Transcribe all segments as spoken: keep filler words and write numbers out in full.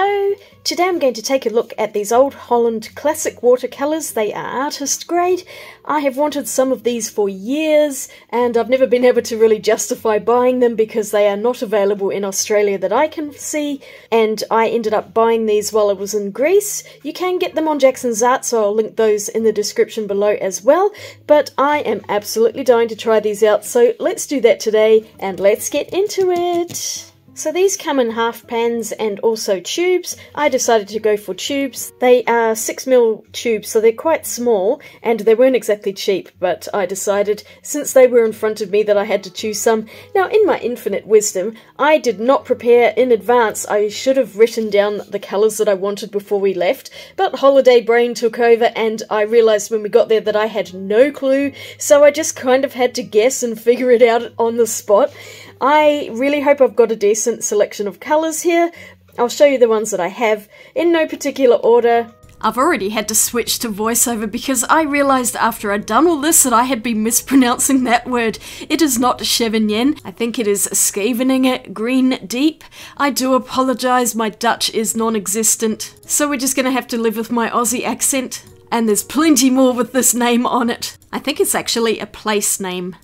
Hello! Today I'm going to take a look at these Old Holland classic watercolours. They are artist grade. I have wanted some of these for years and I've never been able to really justify buying them because they are not available in Australia that I can see, and I ended up buying these while I was in Greece. You can get them on Jackson's Art, so I'll link those in the description below as well, but I am absolutely dying to try these out, so let's do that today and let's get into it! So these come in half pans and also tubes. I decided to go for tubes. They are six mil tubes, so they're quite small, and they weren't exactly cheap, but I decided, since they were in front of me, that I had to choose some. Now, in my infinite wisdom, I did not prepare in advance. I should have written down the colours that I wanted before we left, but holiday brain took over, and I realised when we got there that I had no clue, so I just kind of had to guess and figure it out on the spot. I really hope I've got a decent selection of colours here. I'll show you the ones that I have, in no particular order. I've already had to switch to voiceover because I realised after I'd done all this that I had been mispronouncing that word. It is not Scheveningen, I think it is Scheveningen, green deep. I do apologise, my Dutch is non-existent, so we're just going to have to live with my Aussie accent. And there's plenty more with this name on it. I think it's actually a place name.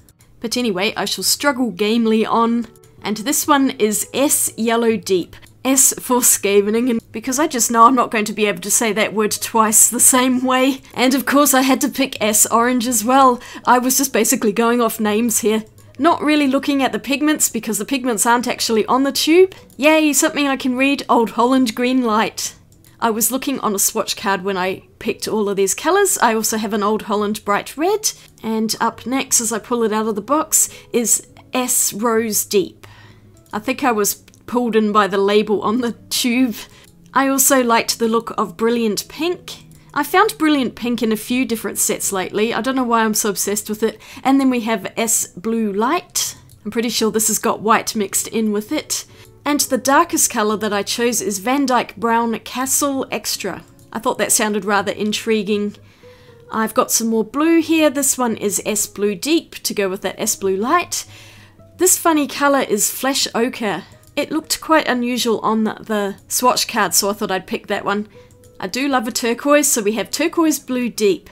But anyway, I shall struggle gamely on. And this one is S Yellow Deep. S for Scheveningen, because I just know I'm not going to be able to say that word twice the same way. And of course I had to pick S Orange as well. I was just basically going off names here. Not really looking at the pigments, because the pigments aren't actually on the tube. Yay, something I can read, Old Holland Green Light. I was looking on a swatch card when I picked all of these colours. I also have an Old Holland Bright Red, and up next, as I pull it out of the box, is S Rose Deep. I think I was pulled in by the label on the tube. I also liked the look of Brilliant Pink. I found Brilliant Pink in a few different sets lately, I don't know why I'm so obsessed with it. And then we have S Blue Light. I'm pretty sure this has got white mixed in with it. And the darkest colour that I chose is Van Dyke Brown Castle Extra. I thought that sounded rather intriguing. I've got some more blue here. This one is S Blue Deep to go with that S Blue Light. This funny colour is Flash Ochre. It looked quite unusual on the swatch card, so I thought I'd pick that one. I do love a turquoise, so we have Turquoise Blue Deep.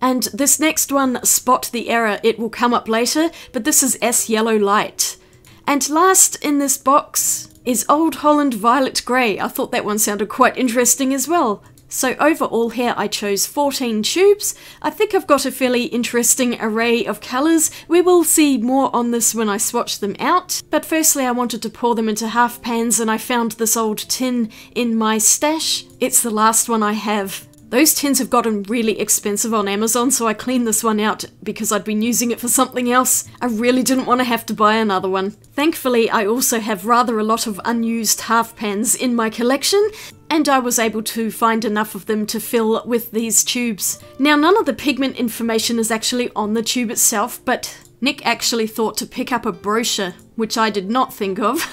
And this next one, Spot the Error, it will come up later, but this is S Yellow Light. And last in this box is Old Holland Violet Grey. I thought that one sounded quite interesting as well. So overall here I chose fourteen tubes. I think I've got a fairly interesting array of colours. We will see more on this when I swatch them out. But firstly I wanted to pour them into half pans, and I found this old tin in my stash. It's the last one I have. Those tins have gotten really expensive on Amazon, so I cleaned this one out because I'd been using it for something else. I really didn't want to have to buy another one. Thankfully, I also have rather a lot of unused half pans in my collection, and I was able to find enough of them to fill with these tubes. Now, none of the pigment information is actually on the tube itself, but Nick actually thought to pick up a brochure, which I did not think of,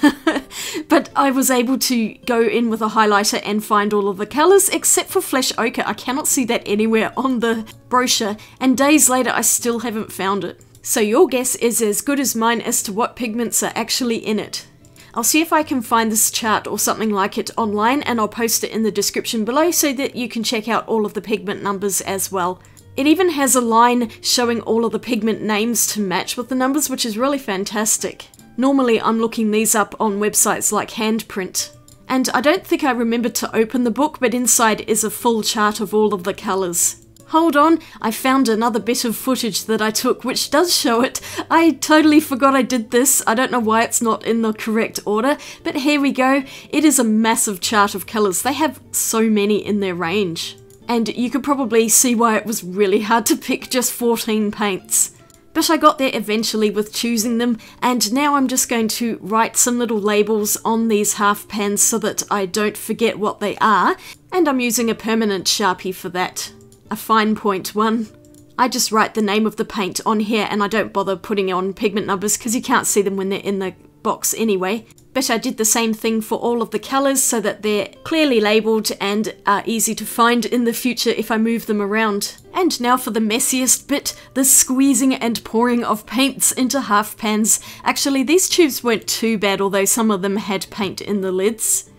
but I was able to go in with a highlighter and find all of the colours except for Flash Ochre. I cannot see that anywhere on the brochure, and days later I still haven't found it. So your guess is as good as mine as to what pigments are actually in it. I'll see if I can find this chart or something like it online, and I'll post it in the description below so that you can check out all of the pigment numbers as well. It even has a line showing all of the pigment names to match with the numbers, which is really fantastic. Normally I'm looking these up on websites like Handprint. And I don't think I remembered to open the book, but inside is a full chart of all of the colours. Hold on, I found another bit of footage that I took which does show it. I totally forgot I did this. I don't know why it's not in the correct order, but here we go. It is a massive chart of colours. They have so many in their range. And you could probably see why it was really hard to pick just fourteen paints. But I got there eventually with choosing them, and now I'm just going to write some little labels on these half pans so that I don't forget what they are, and I'm using a permanent Sharpie for that, a fine point one. I just write the name of the paint on here, and I don't bother putting on pigment numbers because you can't see them when they're in the box anyway. But I did the same thing for all of the colours so that they're clearly labelled and are easy to find in the future if I move them around. And now for the messiest bit, the squeezing and pouring of paints into half pans. Actually, these tubes weren't too bad, although some of them had paint in the lids.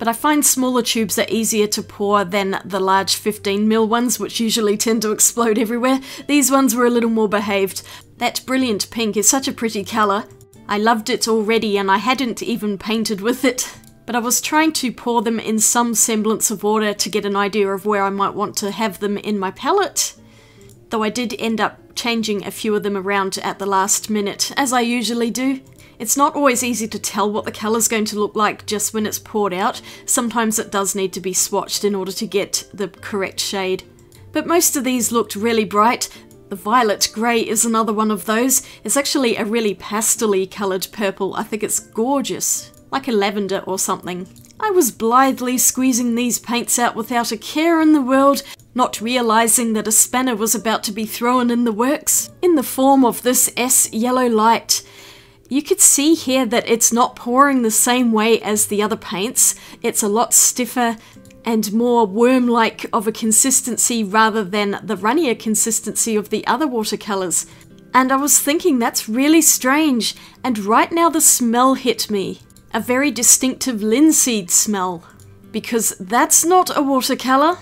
but I find smaller tubes are easier to pour than the large fifteen mil ones, which usually tend to explode everywhere. These ones were a little more behaved. That brilliant pink is such a pretty colour. I loved it already and I hadn't even painted with it. But I was trying to pour them in some semblance of water to get an idea of where I might want to have them in my palette. Though I did end up changing a few of them around at the last minute, as I usually do. It's not always easy to tell what the colour's going to look like just when it's poured out. Sometimes it does need to be swatched in order to get the correct shade. But most of these looked really bright. The violet grey is another one of those. It's actually a really pastel-y coloured purple. I think it's gorgeous. Like a lavender or something. I was blithely squeezing these paints out without a care in the world, not realising that a spanner was about to be thrown in the works, in the form of this S yellow light. You could see here that it's not pouring the same way as the other paints. It's a lot stiffer and more worm-like of a consistency rather than the runnier consistency of the other watercolours. And I was thinking that's really strange, and right now the smell hit me. A very distinctive linseed smell, because that's not a watercolour,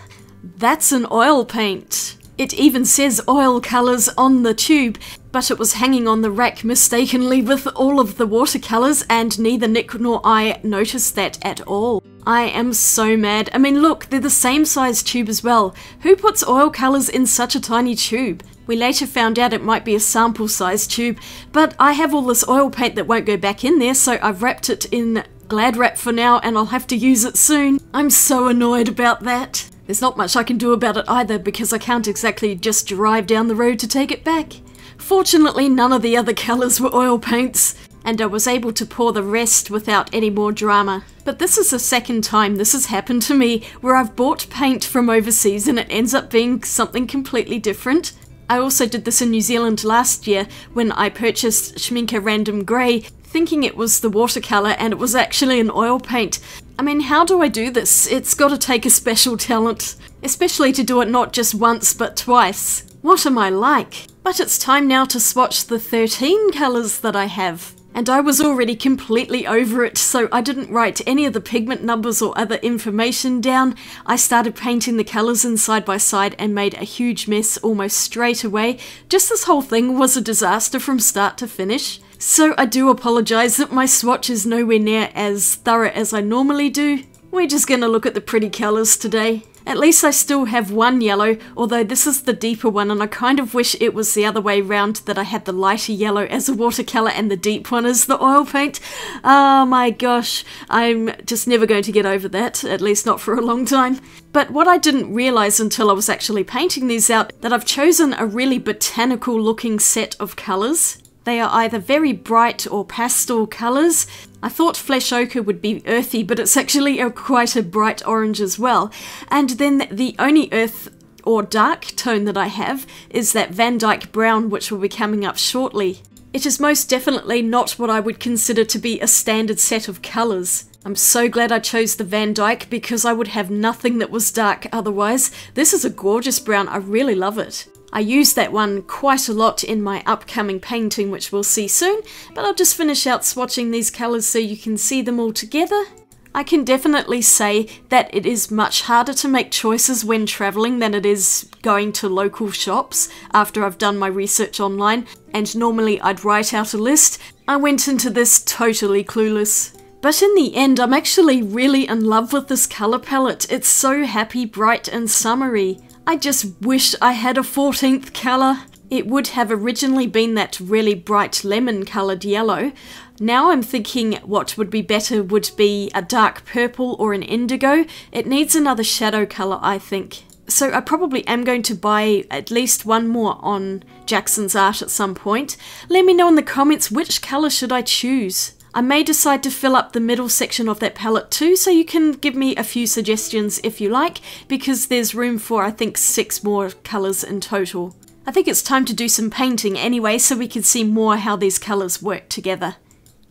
that's an oil paint. It even says oil colours on the tube, but it was hanging on the rack mistakenly with all of the watercolours, and neither Nick nor I noticed that at all. I am so mad. I mean, look, they're the same size tube as well. Who puts oil colours in such a tiny tube? We later found out it might be a sample size tube, but I have all this oil paint that won't go back in there, so I've wrapped it in glad wrap for now and I'll have to use it soon. I'm so annoyed about that. There's not much I can do about it either because I can't exactly just drive down the road to take it back. Fortunately, none of the other colours were oil paints, and I was able to pour the rest without any more drama. But this is the second time this has happened to me where I've bought paint from overseas and it ends up being something completely different. I also did this in New Zealand last year when I purchased Schmincke Random Grey, thinking it was the watercolour and it was actually an oil paint. I mean, how do I do this? It's got to take a special talent, especially to do it not just once but twice. What am I like? But it's time now to swatch the thirteen colours that I have. And I was already completely over it, so I didn't write any of the pigment numbers or other information down. I started painting the colours in side by side and made a huge mess almost straight away. Just this whole thing was a disaster from start to finish. So I do apologise that my swatch is nowhere near as thorough as I normally do. We're just going to look at the pretty colours today. At least I still have one yellow, although this is the deeper one and I kind of wish it was the other way round, that I had the lighter yellow as a watercolour and the deep one as the oil paint. Oh my gosh, I'm just never going to get over that, at least not for a long time. But what I didn't realise until I was actually painting these out, that I've chosen a really botanical looking set of colours. They are either very bright or pastel colours. I thought flesh ochre would be earthy, but it's actually a, quite a bright orange as well. And then the only earth or dark tone that I have is that Van Dyke Brown, which will be coming up shortly. It is most definitely not what I would consider to be a standard set of colours. I'm so glad I chose the Van Dyke because I would have nothing that was dark otherwise. This is a gorgeous brown, I really love it. I use that one quite a lot in my upcoming painting, which we'll see soon, but I'll just finish out swatching these colours so you can see them all together. I can definitely say that it is much harder to make choices when travelling than it is going to local shops after I've done my research online, and normally I'd write out a list. I went into this totally clueless. But in the end, I'm actually really in love with this colour palette. It's so happy, bright and summery. I just wish I had a fourteenth colour. It would have originally been that really bright lemon coloured yellow. Now I'm thinking what would be better would be a dark purple or an indigo. It needs another shadow colour, I think. So I probably am going to buy at least one more on Jackson's Art at some point. Let me know in the comments which colour should I choose. I may decide to fill up the middle section of that palette too, so you can give me a few suggestions if you like, because there's room for I think six more colours in total. I think it's time to do some painting anyway, so we can see more how these colours work together.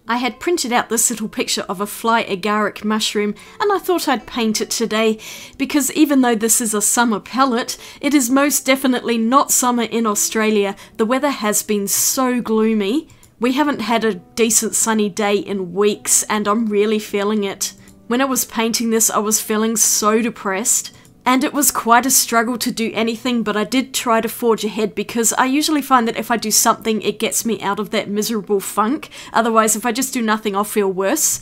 I had printed out this little picture of a fly agaric mushroom and I thought I'd paint it today, because even though this is a summer palette, it is most definitely not summer in Australia. The weather has been so gloomy. We haven't had a decent sunny day in weeks and I'm really feeling it. When I was painting this, I was feeling so depressed, and it was quite a struggle to do anything, but I did try to forge ahead because I usually find that if I do something, it gets me out of that miserable funk. Otherwise, if I just do nothing, I'll feel worse.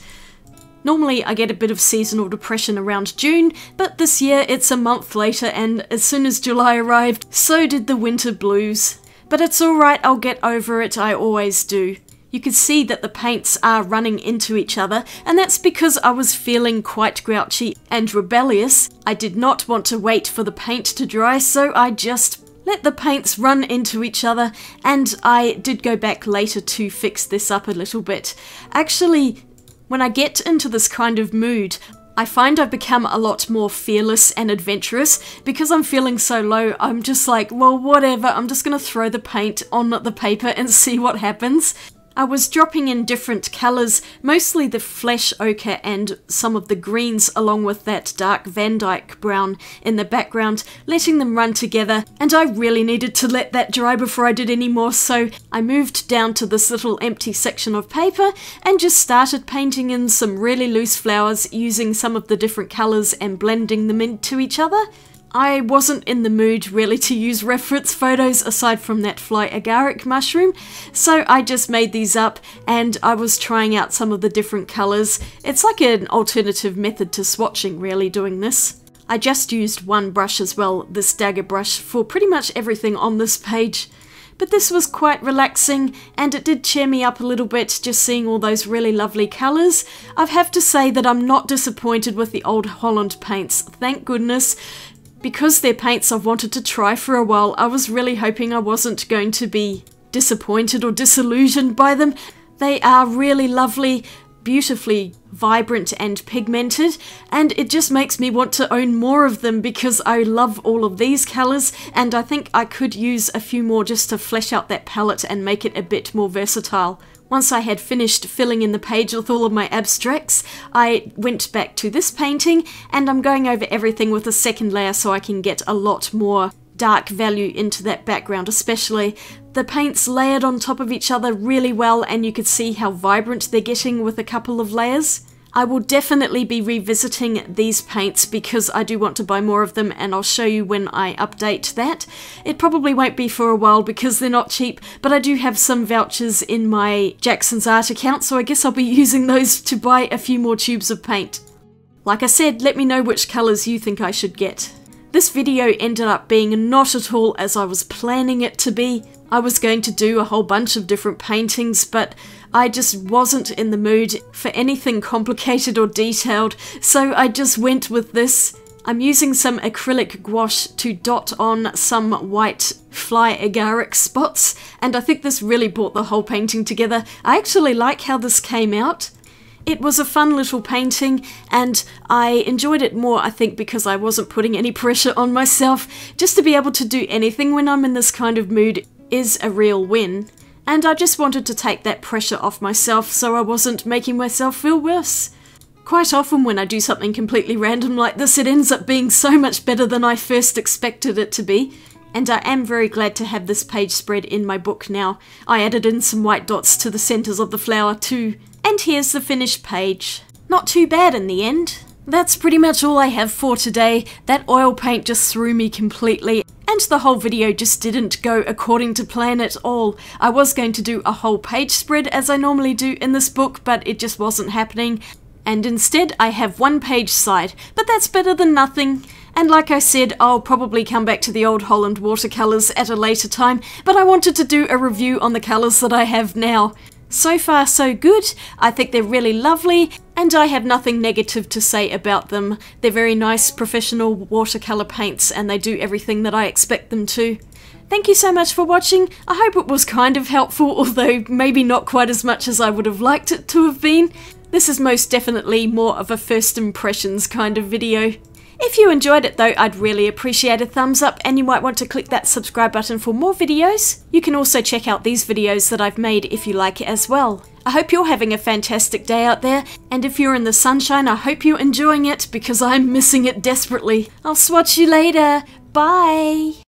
Normally, I get a bit of seasonal depression around June, but this year it's a month later, and as soon as July arrived, so did the winter blues. But it's alright, I'll get over it, I always do. You can see that the paints are running into each other, and that's because I was feeling quite grouchy and rebellious. I did not want to wait for the paint to dry, so I just let the paints run into each other, and I did go back later to fix this up a little bit. Actually, when I get into this kind of mood, I find I've become a lot more fearless and adventurous. Because I'm feeling so low, I'm just like, well, whatever, I'm just going to throw the paint on the paper and see what happens. I was dropping in different colours, mostly the flesh ochre and some of the greens along with that dark Van Dyke brown in the background, letting them run together, and I really needed to let that dry before I did any more, so I moved down to this little empty section of paper and just started painting in some really loose flowers using some of the different colours and blending them into each other. I wasn't in the mood really to use reference photos aside from that fly agaric mushroom, so I just made these up and I was trying out some of the different colours. It's like an alternative method to swatching really, doing this. I just used one brush as well, this dagger brush, for pretty much everything on this page. But this was quite relaxing, and it did cheer me up a little bit just seeing all those really lovely colours. I have to say that I'm not disappointed with the Old Holland paints, thank goodness. Because they're paints I've wanted to try for a while, I was really hoping I wasn't going to be disappointed or disillusioned by them. They are really lovely, beautifully vibrant and pigmented, and it just makes me want to own more of them because I love all of these colours, and I think I could use a few more just to flesh out that palette and make it a bit more versatile. Once I had finished filling in the page with all of my abstracts, I went back to this painting, and I'm going over everything with a second layer so I can get a lot more dark value into that background especially. The paints layered on top of each other really well, and you could see how vibrant they're getting with a couple of layers. I will definitely be revisiting these paints because I do want to buy more of them, and I'll show you when I update that. It probably won't be for a while because they're not cheap, but I do have some vouchers in my Jackson's Art account, so I guess I'll be using those to buy a few more tubes of paint. Like I said, let me know which colours you think I should get. This video ended up being not at all as I was planning it to be. I was going to do a whole bunch of different paintings, but I just wasn't in the mood for anything complicated or detailed, so I just went with this. I'm using some acrylic gouache to dot on some white fly agaric spots, and I think this really brought the whole painting together. I actually like how this came out. It was a fun little painting, and I enjoyed it more, I think, because I wasn't putting any pressure on myself. Just to be able to do anything when I'm in this kind of mood is a real win. And I just wanted to take that pressure off myself so I wasn't making myself feel worse. Quite often when I do something completely random like this, it ends up being so much better than I first expected it to be. And I am very glad to have this page spread in my book now. I added in some white dots to the centres of the flower too. And here's the finished page. Not too bad in the end. That's pretty much all I have for today. That oil paint just threw me completely. And the whole video just didn't go according to plan at all. I was going to do a whole page spread as I normally do in this book, but it just wasn't happening. And instead I have one page side, but that's better than nothing. And like I said, I'll probably come back to the Old Holland watercolours at a later time, but I wanted to do a review on the colours that I have now. So far so good, I think they're really lovely, and I have nothing negative to say about them. They're very nice professional watercolour paints, and they do everything that I expect them to. Thank you so much for watching. I hope it was kind of helpful, although maybe not quite as much as I would have liked it to have been. This is most definitely more of a first impressions kind of video. If you enjoyed it though, I'd really appreciate a thumbs up, and you might want to click that subscribe button for more videos. You can also check out these videos that I've made if you like as well. I hope you're having a fantastic day out there, and if you're in the sunshine, I hope you're enjoying it because I'm missing it desperately. I'll swatch you later. Bye!